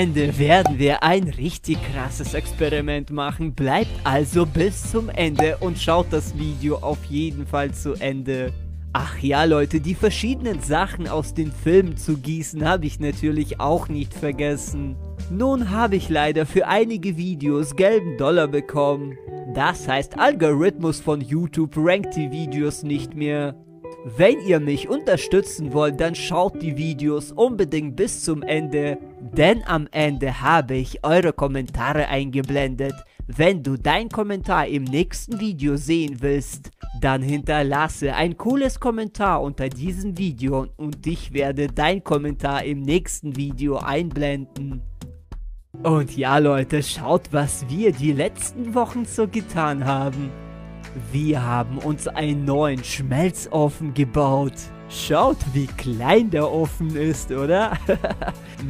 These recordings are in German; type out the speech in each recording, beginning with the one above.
Am Ende werden wir ein richtig krasses Experiment machen. Bleibt also bis zum Ende und schaut das Video auf jeden Fall zu Ende. Ach ja, Leute, die verschiedenen Sachen aus den Filmen zu gießen, habe ich natürlich auch nicht vergessen. Nun habe ich leider für einige Videos gelben Dollar bekommen. Das heißt, Algorithmus von YouTube rankt die Videos nicht mehr. Wenn ihr mich unterstützen wollt, dann schaut die Videos unbedingt bis zum Ende, denn am Ende habe ich eure Kommentare eingeblendet. Wenn du deinen Kommentar im nächsten Video sehen willst, dann hinterlasse ein cooles Kommentar unter diesem Video und ich werde deinen Kommentar im nächsten Video einblenden. Und ja, Leute, schaut, was wir die letzten Wochen so getan haben. Wir haben uns einen neuen Schmelzofen gebaut. Schaut, wie klein der Ofen ist, oder?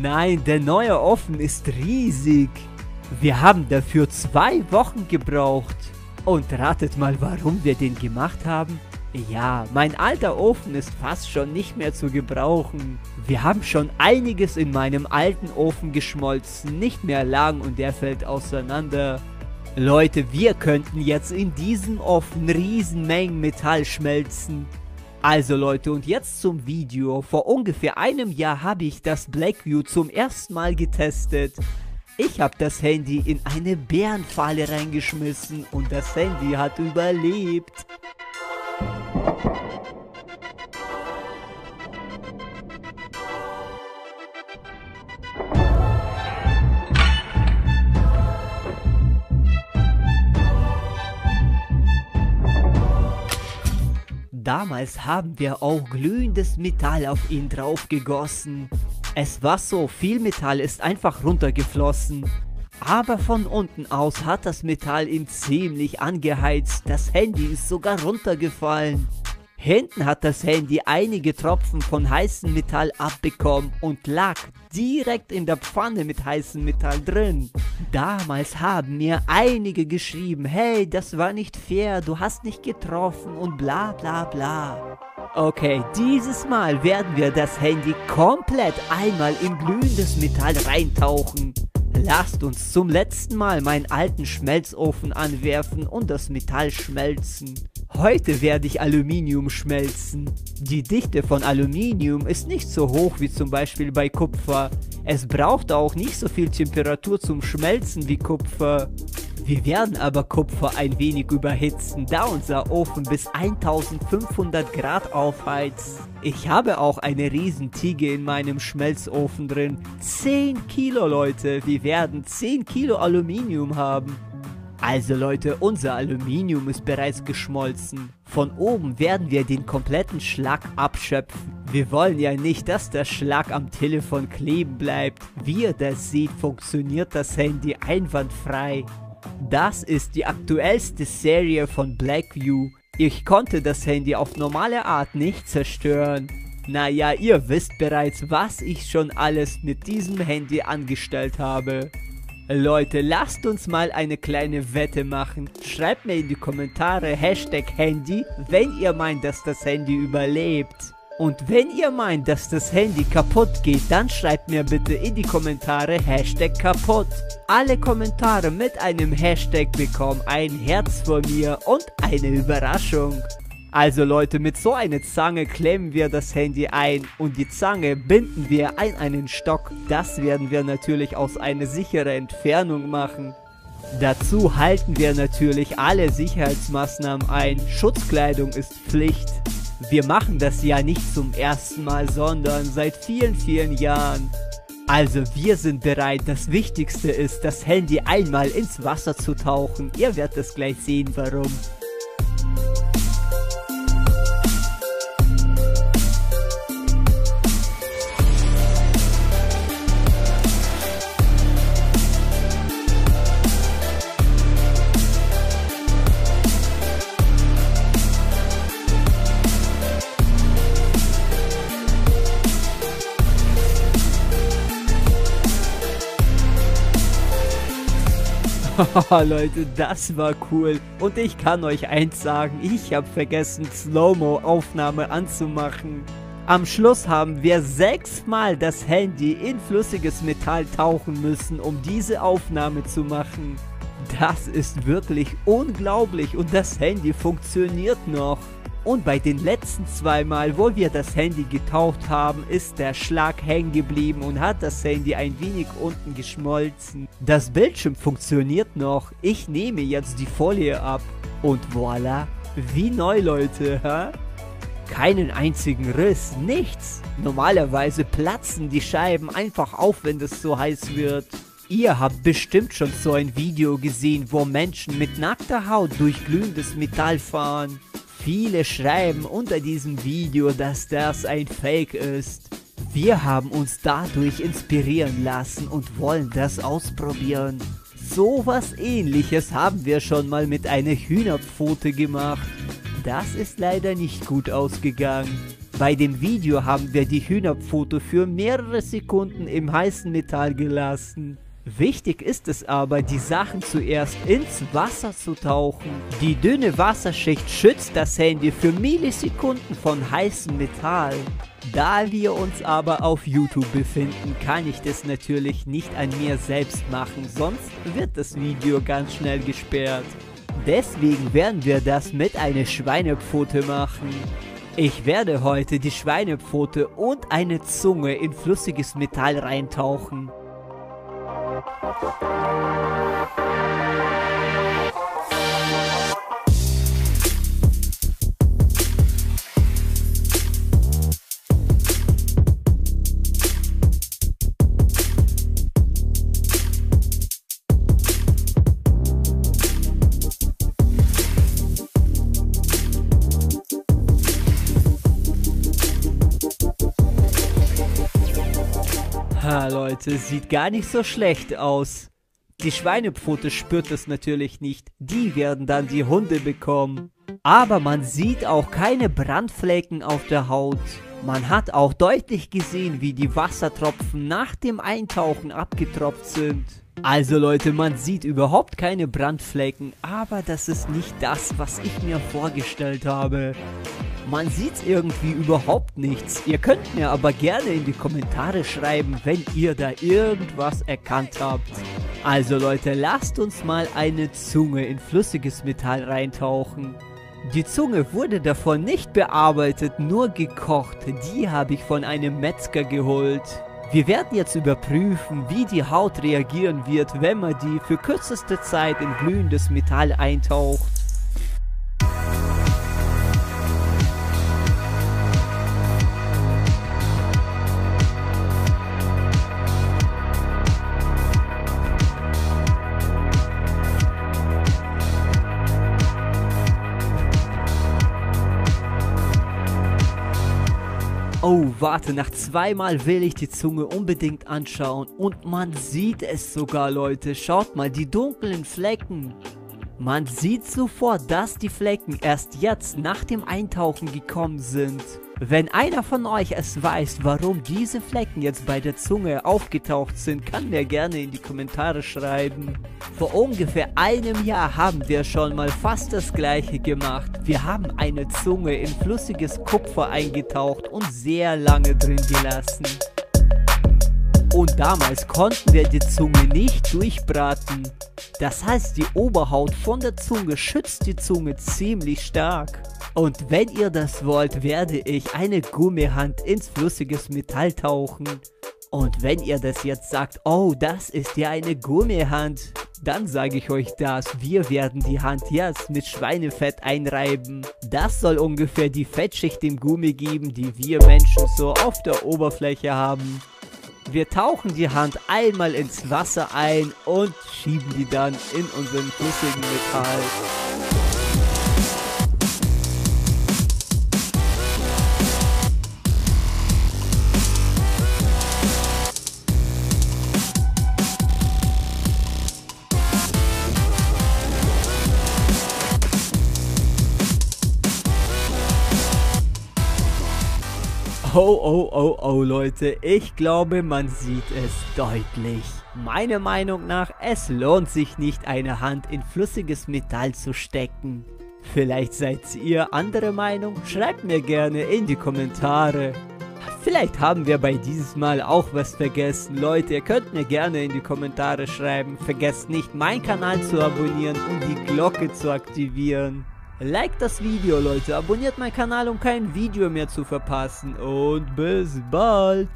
Nein, der neue Ofen ist riesig. Wir haben dafür 2 Wochen gebraucht. Und ratet mal, warum wir den gemacht haben? Ja, mein alter Ofen ist fast schon nicht mehr zu gebrauchen. Wir haben schon einiges in meinem alten Ofen geschmolzen, nicht mehr lang und der fällt auseinander. Leute, wir könnten jetzt in diesem Ofen Riesenmengen Metall schmelzen. Also Leute, und jetzt zum Video. Vor ungefähr einem Jahr habe ich das Blackview zum ersten Mal getestet. Ich habe das Handy in eine Bärenfalle reingeschmissen und das Handy hat überlebt. Damals haben wir auch glühendes Metall auf ihn draufgegossen. Es war so, viel Metall ist einfach runtergeflossen. Aber von unten aus hat das Metall ihn ziemlich angeheizt, das Handy ist sogar runtergefallen. Hinten hat das Handy einige Tropfen von heißem Metall abbekommen und lag direkt in der Pfanne mit heißem Metall drin. Damals haben mir einige geschrieben, hey, das war nicht fair, du hast nicht getroffen und bla bla bla. Okay, dieses Mal werden wir das Handy komplett einmal in glühendes Metall reintauchen. Lasst uns zum letzten Mal meinen alten Schmelzofen anwerfen und das Metall schmelzen. Heute werde ich Aluminium schmelzen. Die Dichte von Aluminium ist nicht so hoch wie zum Beispiel bei Kupfer. Es braucht auch nicht so viel Temperatur zum Schmelzen wie Kupfer. Wir werden aber Kupfer ein wenig überhitzen, da unser Ofen bis 1500 Grad aufheizt. Ich habe auch eine Riesentiege in meinem Schmelzofen drin. 10 Kilo, Leute. Wir werden 10 Kilo Aluminium haben. Also Leute, unser Aluminium ist bereits geschmolzen. Von oben werden wir den kompletten Schlag abschöpfen. Wir wollen ja nicht, dass der Schlag am Telefon kleben bleibt. Wie ihr das seht, funktioniert das Handy einwandfrei. Das ist die aktuellste Serie von Blackview. Ich konnte das Handy auf normale Art nicht zerstören. Naja, ihr wisst bereits, was ich schon alles mit diesem Handy angestellt habe. Leute, lasst uns mal eine kleine Wette machen. Schreibt mir in die Kommentare #Handy, wenn ihr meint, dass das Handy überlebt. Und wenn ihr meint, dass das Handy kaputt geht, dann schreibt mir bitte in die Kommentare #kaputt. Alle Kommentare mit einem Hashtag bekommen ein Herz von mir und eine Überraschung. Also Leute, mit so einer Zange klemmen wir das Handy ein und die Zange binden wir an einen Stock. Das werden wir natürlich aus einer sicheren Entfernung machen. Dazu halten wir natürlich alle Sicherheitsmaßnahmen ein. Schutzkleidung ist Pflicht. Wir machen das ja nicht zum ersten Mal, sondern seit vielen, vielen Jahren. Also wir sind bereit. Das Wichtigste ist, das Handy einmal ins Wasser zu tauchen. Ihr werdet es gleich sehen, warum. Oh, Leute, das war cool. Und ich kann euch eins sagen, ich habe vergessen, Slow-Mo-Aufnahme anzumachen. Am Schluss haben wir 6-mal das Handy in flüssiges Metall tauchen müssen, um diese Aufnahme zu machen. Das ist wirklich unglaublich und das Handy funktioniert noch. Und bei den letzten 2 Mal, wo wir das Handy getaucht haben, ist der Schlag hängen geblieben und hat das Handy ein wenig unten geschmolzen. Das Bildschirm funktioniert noch. Ich nehme jetzt die Folie ab. Und voilà, wie neu, Leute, hä? Keinen einzigen Riss, nichts. Normalerweise platzen die Scheiben einfach auf, wenn es so heiß wird. Ihr habt bestimmt schon so ein Video gesehen, wo Menschen mit nackter Haut durch glühendes Metall fahren. Viele schreiben unter diesem Video, dass das ein Fake ist. Wir haben uns dadurch inspirieren lassen und wollen das ausprobieren. So was Ähnliches haben wir schon mal mit einer Hühnerpfote gemacht. Das ist leider nicht gut ausgegangen. Bei dem Video haben wir die Hühnerpfote für mehrere Sekunden im heißen Metall gelassen. Wichtig ist es aber, die Sachen zuerst ins Wasser zu tauchen. Die dünne Wasserschicht schützt das Handy für Millisekunden von heißem Metall. Da wir uns aber auf YouTube befinden, kann ich das natürlich nicht an mir selbst machen, sonst wird das Video ganz schnell gesperrt. Deswegen werden wir das mit einer Schweinepfote machen. Ich werde heute die Schweinepfote und eine Zunge in flüssiges Metall reintauchen. Ah, Leute, sieht gar nicht so schlecht aus. Die Schweinepfote spürt es natürlich nicht, die werden dann die Hunde bekommen. Aber man sieht auch keine Brandflecken auf der Haut. Man hat auch deutlich gesehen, wie die Wassertropfen nach dem Eintauchen abgetropft sind. Also Leute, man sieht überhaupt keine Brandflecken, aber das ist nicht das, was ich mir vorgestellt habe. Man sieht irgendwie überhaupt nichts. Ihr könnt mir aber gerne in die Kommentare schreiben, wenn ihr da irgendwas erkannt habt. Also Leute, lasst uns mal eine Zunge in flüssiges Metall reintauchen. Die Zunge wurde davon nicht bearbeitet, nur gekocht. Die habe ich von einem Metzger geholt. Wir werden jetzt überprüfen, wie die Haut reagieren wird, wenn man die für kürzeste Zeit in glühendes Metall eintaucht. Oh, warte, nach 2 Mal will ich die Zunge unbedingt anschauen. Und man sieht es sogar, Leute. Schaut mal, die dunklen Flecken. Man sieht sofort, dass die Flecken erst jetzt nach dem Eintauchen gekommen sind. Wenn einer von euch es weiß, warum diese Flecken jetzt bei der Zunge aufgetaucht sind, kann mir gerne in die Kommentare schreiben. Vor ungefähr einem Jahr haben wir schon mal fast das Gleiche gemacht. Wir haben eine Zunge in flüssiges Kupfer eingetaucht und sehr lange drin gelassen. Und damals konnten wir die Zunge nicht durchbraten. Das heißt, die Oberhaut von der Zunge schützt die Zunge ziemlich stark. Und wenn ihr das wollt, werde ich eine Gummihand ins flüssiges Metall tauchen. Und wenn ihr das jetzt sagt, oh, das ist ja eine Gummihand, dann sage ich euch das, wir werden die Hand jetzt mit Schweinefett einreiben. Das soll ungefähr die Fettschicht im Gummi geben, die wir Menschen so auf der Oberfläche haben. Wir tauchen die Hand einmal ins Wasser ein und schieben die dann in unseren flüssigen Metall. Oh, oh, oh, oh, Leute, ich glaube, man sieht es deutlich. Meiner Meinung nach, es lohnt sich nicht, eine Hand in flüssiges Metall zu stecken. Vielleicht seid ihr anderer Meinung? Schreibt mir gerne in die Kommentare. Vielleicht haben wir bei dieses Mal auch was vergessen. Leute, ihr könnt mir gerne in die Kommentare schreiben. Vergesst nicht, meinen Kanal zu abonnieren und die Glocke zu aktivieren. Liked das Video, Leute. Abonniert meinen Kanal, um kein Video mehr zu verpassen. Und bis bald.